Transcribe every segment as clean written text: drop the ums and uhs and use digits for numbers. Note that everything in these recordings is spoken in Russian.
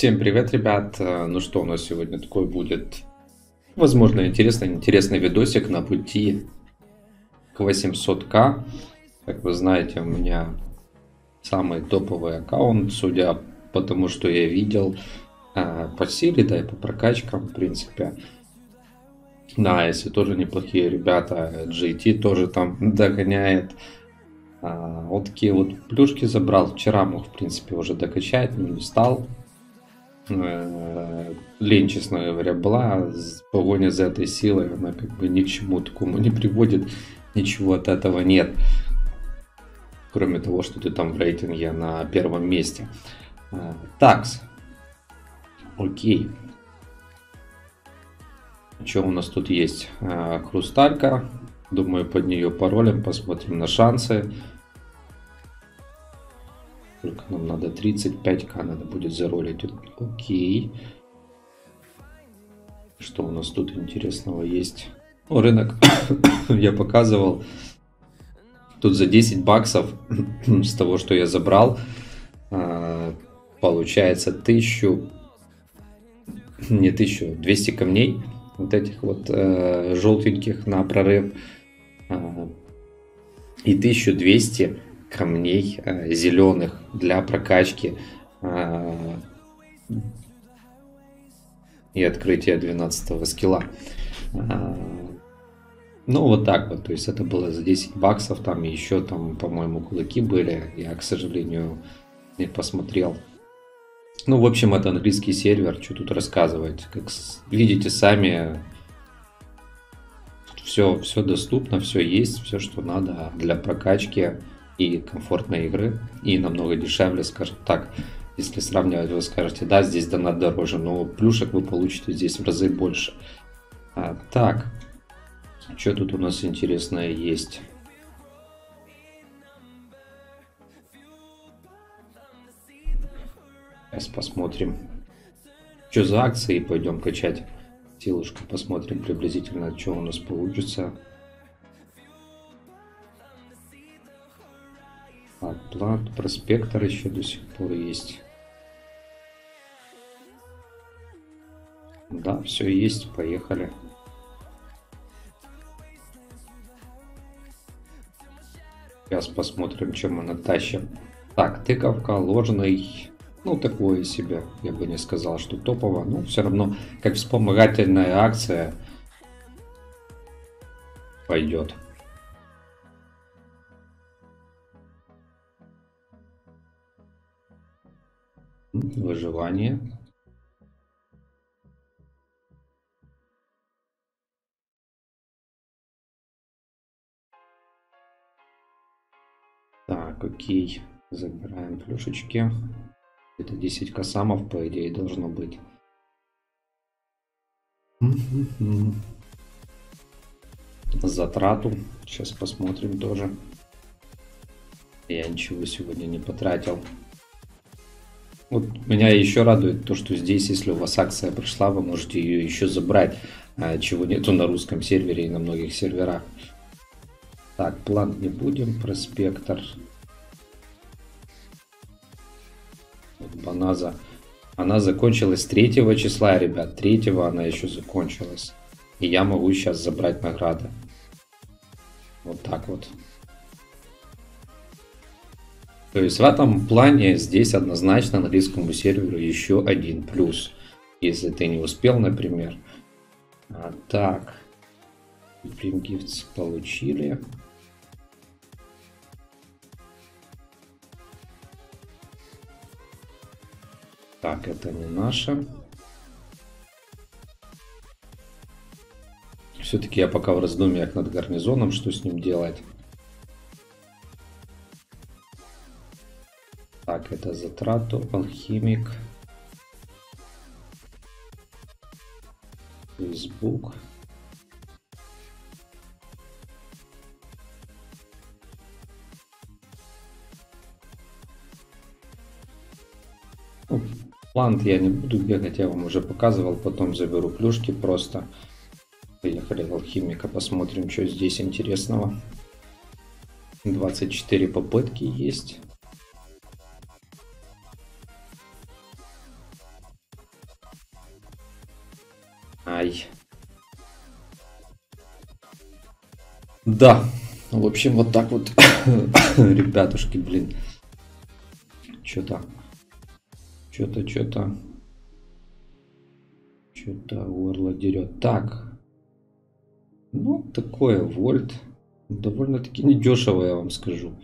Всем привет, ребят! Ну что, у нас сегодня такой будет, возможно, интересный видосик на пути к 800к. Как вы знаете, у меня самый топовый аккаунт, судя по тому, что я видел по силе, да и по прокачкам, в принципе. Да, если тоже неплохие ребята, GT тоже там догоняет. Вот такие вот плюшки забрал. Вчера мог, в принципе, уже докачать, но не стал. Лень, честно говоря, была. Погоня за этой силой, она как бы ни к чему такому не приводит. Ничего от этого нет. Кроме того, что ты там в рейтинге на первом месте. Такс. Окей. Что у нас тут есть? Хрусталька. Думаю, под нее паролем, посмотрим на шансы. Сколько нам надо? 35к надо будет заролить. Окей. Что у нас тут интересного есть? Ну, рынок я показывал. Тут за 10 баксов с того, что я забрал, получается 1200 камней. Вот этих вот желтеньких на прорыв. И 1200 камней зеленых для прокачки и открытия 12 скилла. Ну вот так вот, то есть это было за 10 баксов, там еще там, по-моему, кулаки были, я, к сожалению, не посмотрел. Ну, в общем, это английский сервер, что тут рассказывать, как видите сами, все доступно, все есть, все, что надо для прокачки и комфортной игры, и намного дешевле, скажем так. Если сравнивать, вы скажете, да, здесь донат дороже, но плюшек вы получите здесь в разы больше. Так, что тут у нас интересное есть? Сейчас посмотрим, что за акции, пойдем качать силушку, посмотрим приблизительно, что у нас получится. Отплат, проспектор еще до сих пор есть. Да, все есть, поехали. Сейчас посмотрим, чем мы натащим. Так, тыковка, ложный. Ну, такое себе, я бы не сказал, что топово, но все равно как вспомогательная акция пойдет. Выживание. Так, окей, забираем плюшечки. Это 10 косамов, по идее, должно быть. Затрату. Сейчас посмотрим тоже. Я ничего сегодня не потратил. Вот меня еще радует то, что здесь, если у вас акция прошла, вы можете ее еще забрать, чего нету на русском сервере и на многих серверах. Так, план не будем, проспектор. Баназа. Она закончилась 3 числа, ребят. 3 она еще закончилась. И я могу сейчас забрать награды. Вот так вот. То есть в этом плане здесь однозначно английскому серверу еще один плюс. Если ты не успел, например. Так. Supreme Gifts получили. Так, это не наше. Все-таки я пока в раздумьях над гарнизоном, что с ним делать. Так, это затрату, алхимик. Facebook. Плант я не буду бегать, я вам уже показывал, потом заберу плюшки просто. Поехали в алхимика, посмотрим, что здесь интересного. 24 попытки есть. Да, в общем, вот так вот, ребятушки, блин. Что-то горло дерет. Так, ну, такое вольт. Довольно-таки недешево, я вам скажу.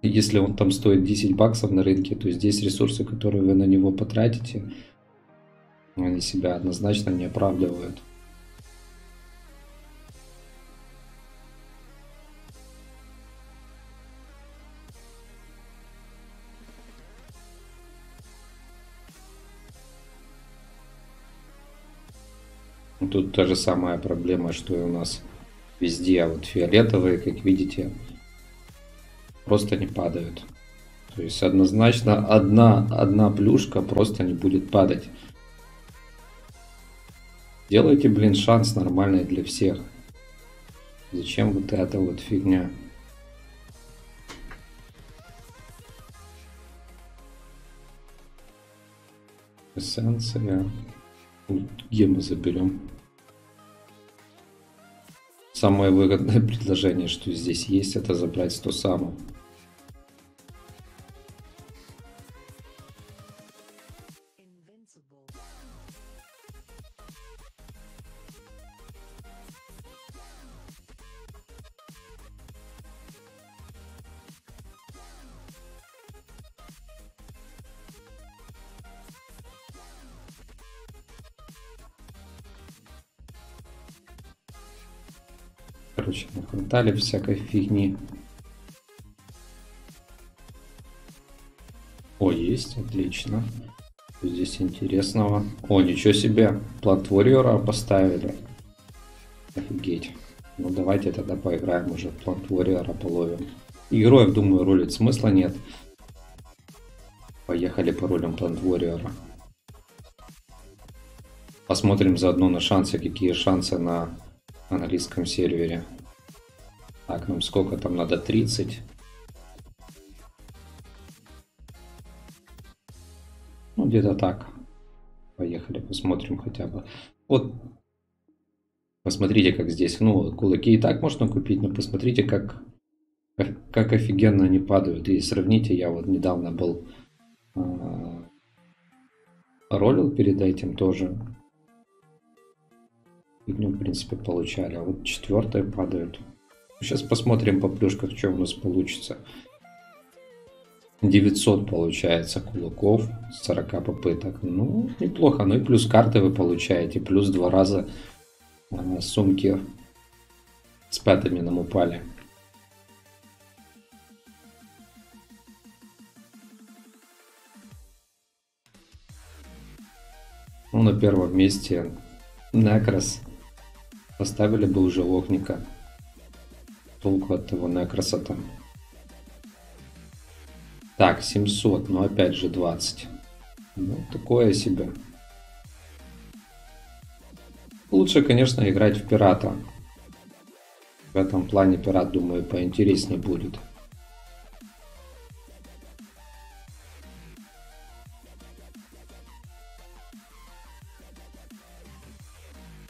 Если он там стоит 10 баксов на рынке, то здесь ресурсы, которые вы на него потратите, они себя однозначно не оправдывают. Тут та же самая проблема, что и у нас везде. А вот фиолетовые, как видите, просто не падают. То есть однозначно одна плюшка просто не будет падать. Делайте, блин, шанс нормальный для всех. Зачем вот эта вот фигня? Эссенция. Гемы заберем. Самое выгодное предложение, что здесь есть, это забрать 100 самов. Короче, нахватали всякой фигни. О, есть, отлично. Здесь интересного. О, ничего себе, Plant Warrior поставили. Офигеть. Ну давайте тогда поиграем уже, Plant Warrior половим. Героев, думаю, рулить смысла нет. Поехали по рулям Plant Warrior. Посмотрим заодно на шансы, какие шансы на английском сервере. Так, нам сколько там надо? 30. Ну, где-то так. Поехали, посмотрим хотя бы. Вот. Посмотрите, как здесь. Ну, кулаки и так можно купить, но посмотрите, как офигенно они падают. И сравните, я вот недавно был... ролил перед этим тоже. Фигню, в принципе, получали. А вот четвертая падает. Сейчас посмотрим по плюшках, что у нас получится. 900 получается кулаков с 40 попыток. Ну, неплохо. Ну и плюс карты вы получаете. Плюс 2 раза сумки с пэтами нам упали. Ну, на первом месте Некрос. Поставили бы уже Лохника. Толку от того Некроса там. Так, 700, но опять же 20. Ну, такое себе. Лучше, конечно, играть в пирата. В этом плане пират, думаю, поинтереснее будет.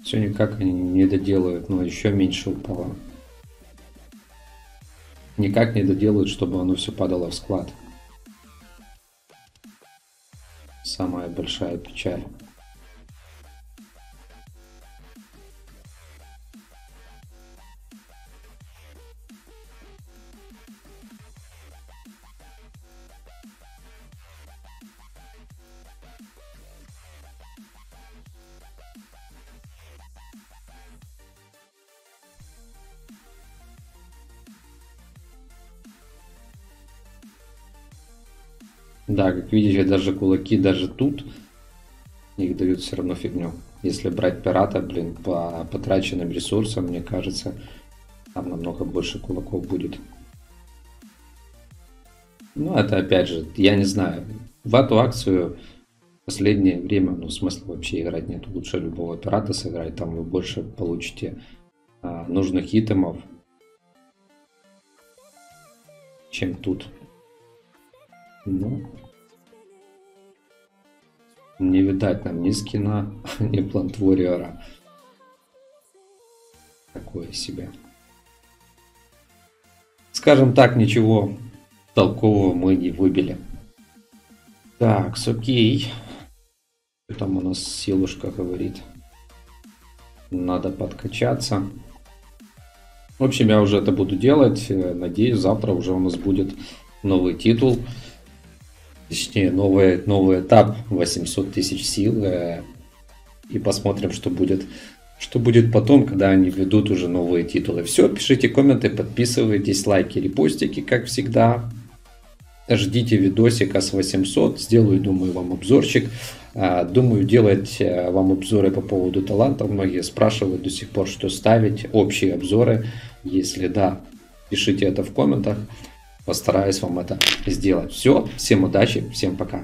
Все никак они не доделают, но еще меньше упало. Никак не доделают, чтобы оно все падало в склад. Самая большая печаль. Да, как видите, даже кулаки, даже тут их дают все равно фигню. Если брать пирата, блин, по потраченным ресурсам, мне кажется, там намного больше кулаков будет. Ну, это опять же, я не знаю. В эту акцию в последнее время, ну, смысла вообще играть нет. Лучше любого пирата сыграть, там вы больше получите нужных итемов, чем тут. Ну, не видать нам ни скина, ни Plant Warrior. Такое себе. Скажем так, ничего толкового мы не выбили. Так, окей. Там у нас силушка говорит. Надо подкачаться. В общем, я уже это буду делать. Надеюсь, завтра уже у нас будет новый титул. Точнее, новый этап. 800 тысяч сил. И посмотрим, что будет потом, когда они введут уже новые титулы. Все, пишите комменты, подписывайтесь, лайки, репостики, как всегда. Ждите видосика с 800. Сделаю, думаю, вам обзорчик. Думаю, делать вам обзоры по поводу талантов. Многие спрашивают до сих пор, что ставить. Общие обзоры. Если да, пишите это в комментах. Постараюсь вам это сделать. Все. Всем удачи. Всем пока.